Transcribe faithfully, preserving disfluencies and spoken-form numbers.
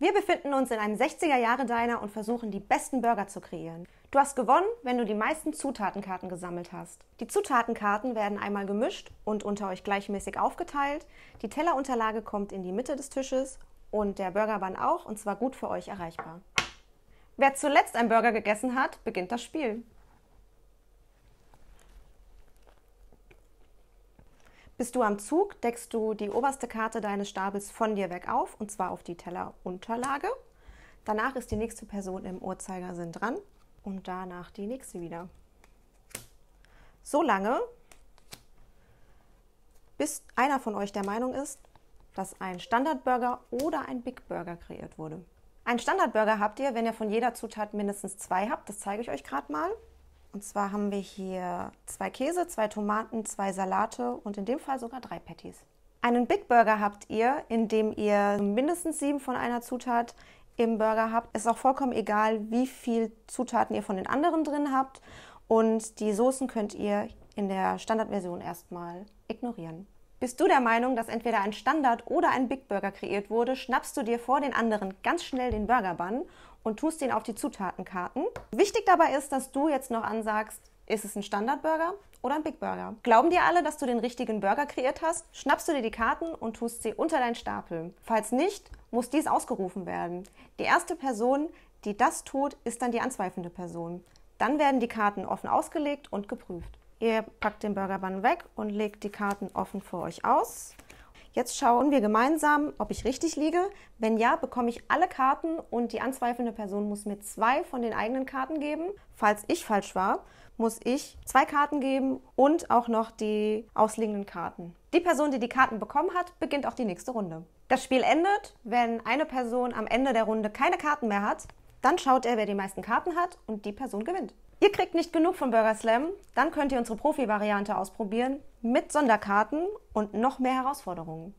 Wir befinden uns in einem sechziger-Jahre-Diner und versuchen, die besten Burger zu kreieren. Du hast gewonnen, wenn du die meisten Zutatenkarten gesammelt hast. Die Zutatenkarten werden einmal gemischt und unter euch gleichmäßig aufgeteilt. Die Tellerunterlage kommt in die Mitte des Tisches und der Burgerbann auch, und zwar gut für euch erreichbar. Wer zuletzt einen Burger gegessen hat, beginnt das Spiel. Bist du am Zug, deckst du die oberste Karte deines Stapels von dir weg auf, und zwar auf die Tellerunterlage. Danach ist die nächste Person im Uhrzeigersinn dran und danach die nächste wieder. So lange, bis einer von euch der Meinung ist, dass ein Standardburger oder ein Big Burger kreiert wurde. Einen Standardburger habt ihr, wenn ihr von jeder Zutat mindestens zwei habt. Das zeige ich euch gerade mal. Und zwar haben wir hier zwei Käse, zwei Tomaten, zwei Salate und in dem Fall sogar drei Patties. Einen Big Burger habt ihr, in dem ihr mindestens sieben von einer Zutat im Burger habt. Es ist auch vollkommen egal, wie viel Zutaten ihr von den anderen drin habt. Und die Soßen könnt ihr in der Standardversion erstmal ignorieren. Bist du der Meinung, dass entweder ein Standard oder ein Big Burger kreiert wurde, schnappst du dir vor den anderen ganz schnell den Burger-Bun und tust ihn auf die Zutatenkarten. Wichtig dabei ist, dass du jetzt noch ansagst, ist es ein Standard-Burger oder ein Big Burger? Glauben dir alle, dass du den richtigen Burger kreiert hast, schnappst du dir die Karten und tust sie unter deinen Stapel. Falls nicht, muss dies ausgerufen werden. Die erste Person, die das tut, ist dann die anzweifelnde Person. Dann werden die Karten offen ausgelegt und geprüft. Ihr packt den Burger-Bun weg und legt die Karten offen für euch aus. Jetzt schauen wir gemeinsam, ob ich richtig liege. Wenn ja, bekomme ich alle Karten und die anzweifelnde Person muss mir zwei von den eigenen Karten geben. Falls ich falsch war, muss ich zwei Karten geben und auch noch die ausliegenden Karten. Die Person, die die Karten bekommen hat, beginnt auch die nächste Runde. Das Spiel endet, wenn eine Person am Ende der Runde keine Karten mehr hat. Dann schaut er, wer die meisten Karten hat und die Person gewinnt. Ihr kriegt nicht genug von Burger Slam, dann könnt ihr unsere Profi-Variante ausprobieren mit Sonderkarten und noch mehr Herausforderungen.